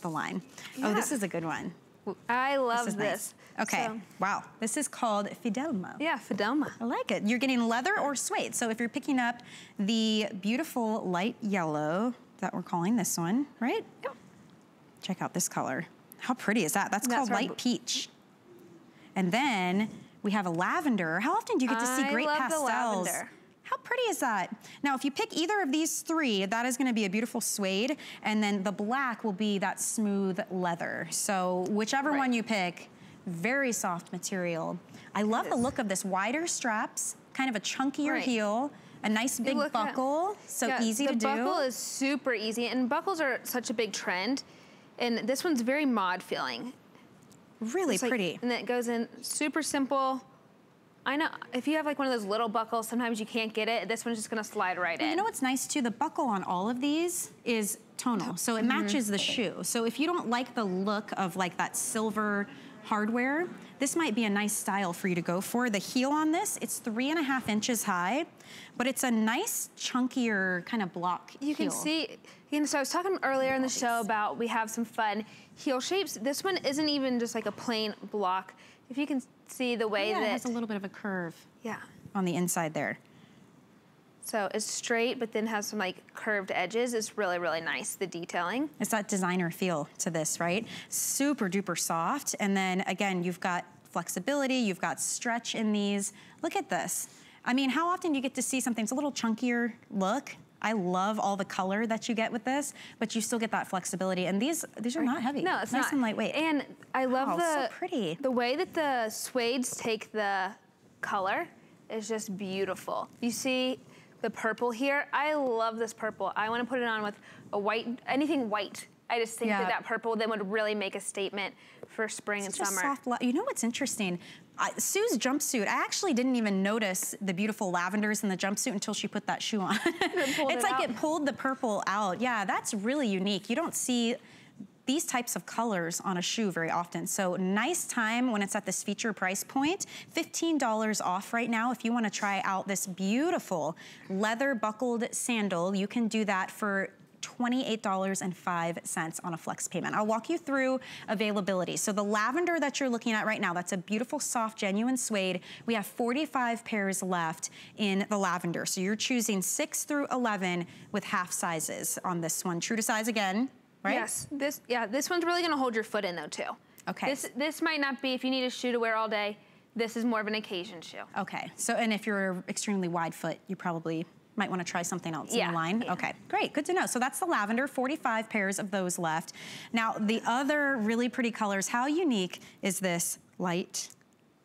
the line. Yeah. Oh, this is a good one. I love this. Nice. Okay, so. Wow. This is called Fidelma. Yeah, Fidelma. I like it. You're getting leather or suede. So if you're picking up the beautiful light yellow that we're calling this one, right? Yep. Check out this color. How pretty is that? That's called light peach. And then we have a lavender. How often do you get to see great pastels? I love the lavender. How pretty is that? Now, if you pick either of these three, that is gonna be a beautiful suede, and then the black will be that smooth leather. So whichever one you pick, very soft material. I love the look of this wider straps, kind of a chunkier heel, a nice big buckle, so easy to do. The buckle is super easy, and buckles are such a big trend, and this one's very mod feeling. Really pretty. And then it goes in super simple. I know, if you have like one of those little buckles, sometimes you can't get it. This one's just gonna slide right in. You know what's nice too? The buckle on all of these is tonal, so it matches the shoe. So if you don't like the look of like that silver hardware, this might be a nice style for you to go for. The heel on this, it's 3.5 inches high, but it's a nice chunkier kind of block heel. You can see, you know, so I was talking earlier in the show about we have some fun heel shapes. This one isn't even just like a plain block. If you can see the way that it has a little bit of a curve on the inside there. So it's straight, but then has some like curved edges. It's really, really nice, the detailing. It's that designer feel to this, right? Super duper soft. And then again, you've got flexibility, you've got stretch in these. Look at this. I mean, how often do you get to see something that's a little chunkier look? I love all the color that you get with this, but you still get that flexibility. And these are not heavy. No, it's nice and lightweight. And I love so pretty. The way that the suedes take the color is just beautiful. You see the purple here? I love this purple. I want to put it on with a white, anything white. I just think that that purple then would really make a statement for spring and summer. Soft, you know what's interesting? Sue's jumpsuit, I actually didn't even notice the beautiful lavenders in the jumpsuit until she put that shoe on. It's like it pulled the purple out. Yeah, that's really unique. You don't see these types of colors on a shoe very often. So nice time when it's at this feature price point. $15 off right now. If you wanna try out this beautiful leather buckled sandal, you can do that for $28.05 on a flex payment. I'll walk you through availability. So the lavender that you're looking at right now, that's a beautiful, soft, genuine suede. We have 45 pairs left in the lavender. So you're choosing 6 through 11 with half sizes on this one. True to size again, right? Yes, this one's really gonna hold your foot in though too. Okay. This might not be, if you need a shoe to wear all day, this is more of an occasion shoe. Okay, so and if you're extremely wide foot, you probably might want to try something else in the line. Yeah. Okay, great, good to know. So that's the lavender, 45 pairs of those left. Now, the other really pretty colors, how unique is this light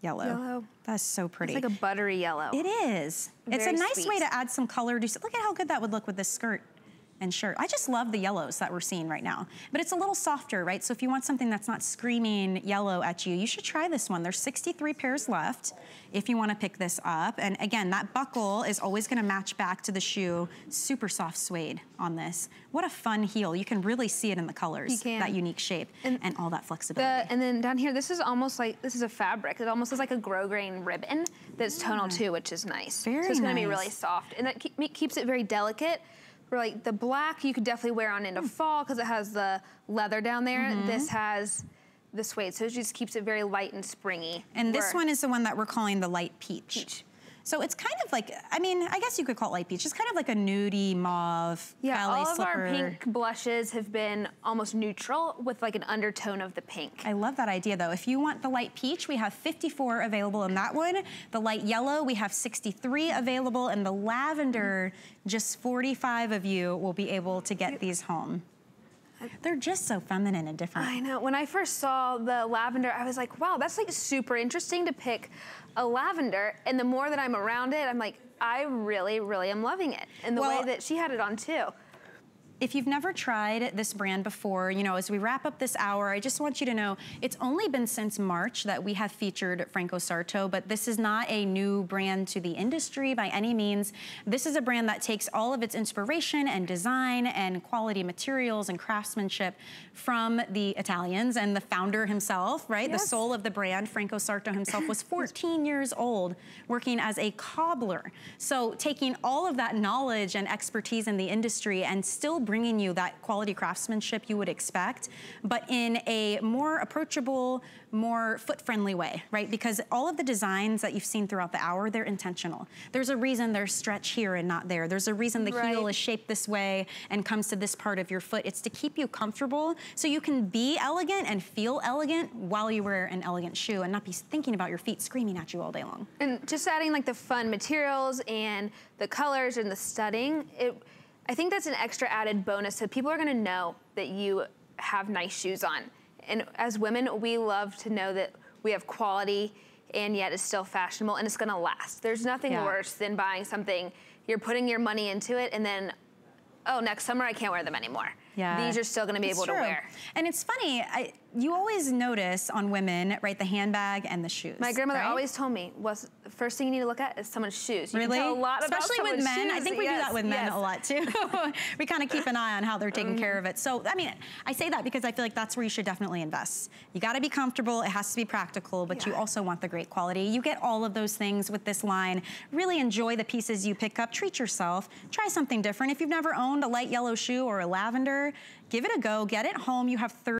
yellow? That's so pretty. It's like a buttery yellow. It is. Very it's a nice way to add some color. Look at how good that would look with this skirt and shirt. I just love the yellows that we're seeing right now. But it's a little softer, right? So if you want something that's not screaming yellow at you, you should try this one. There's 63 pairs left if you wanna pick this up. And again, that buckle is always gonna match back to the shoe. Super soft suede on this. What a fun heel. You can really see it in the colors, that unique shape and all that flexibility. And then down here, this is almost like, this is a fabric. It almost is like a grosgrain ribbon that's tonal too, which is nice. So it's gonna be really soft. And that keeps it very delicate. Like the black, you could definitely wear on into fall because it has the leather down there. This has the suede, so it just keeps it very light and springy. And this one is the one that we're calling the light peach. So it's kind of like, I mean, I guess you could call it light peach. It's kind of like a nudie mauve ballet slipper. All of our pink blushes have been almost neutral with like an undertone of the pink. I love that idea though. If you want the light peach, we have 54 available in that one. The light yellow, we have 63 available, and the lavender, just 45 of you will be able to get these home. They're just so feminine and different. I know, when I first saw the lavender, I was like, wow, that's like super interesting to pick a lavender. And the more that I'm around it, I'm like, I really, really am loving it. And the way that she had it on too. If you've never tried this brand before, you know, as we wrap up this hour, I just want you to know, it's only been since March that we have featured Franco Sarto, but this is not a new brand to the industry by any means. This is a brand that takes all of its inspiration and design and quality materials and craftsmanship from the Italians and the founder himself, right? The soul of the brand, Franco Sarto himself, was 14 years old working as a cobbler. So taking all of that knowledge and expertise in the industry and still bringing you that quality craftsmanship you would expect, but in a more approachable, more foot-friendly way, right? Because all of the designs that you've seen throughout the hour, they're intentional. There's a reason there's stretch here and not there. There's a reason the heel is shaped this way and comes to this part of your foot. It's to keep you comfortable so you can be elegant and feel elegant while you wear an elegant shoe and not be thinking about your feet screaming at you all day long. And just adding like the fun materials and the colors and the studding, I think that's an extra added bonus. So people are gonna know that you have nice shoes on. And as women, we love to know that we have quality and yet it's still fashionable and it's gonna last. There's nothing worse than buying something, you're putting your money into it and then, oh, next summer I can't wear them anymore. Yeah. These are still gonna be able to wear. And it's funny, you always notice on women, right, the handbag and the shoes. My grandmother always told me, was the first thing you need to look at is someone's shoes. You can tell a lot about someone's shoes. Especially with men, I think we do that with men a lot too. We kind of keep an eye on how they're taking care of it. So, I mean, I say that because I feel like that's where you should definitely invest. You gotta be comfortable, it has to be practical, but you also want the great quality. You get all of those things with this line. Really enjoy the pieces you pick up, treat yourself, try something different. If you've never owned a light yellow shoe or a lavender, give it a go, get it home, you have 30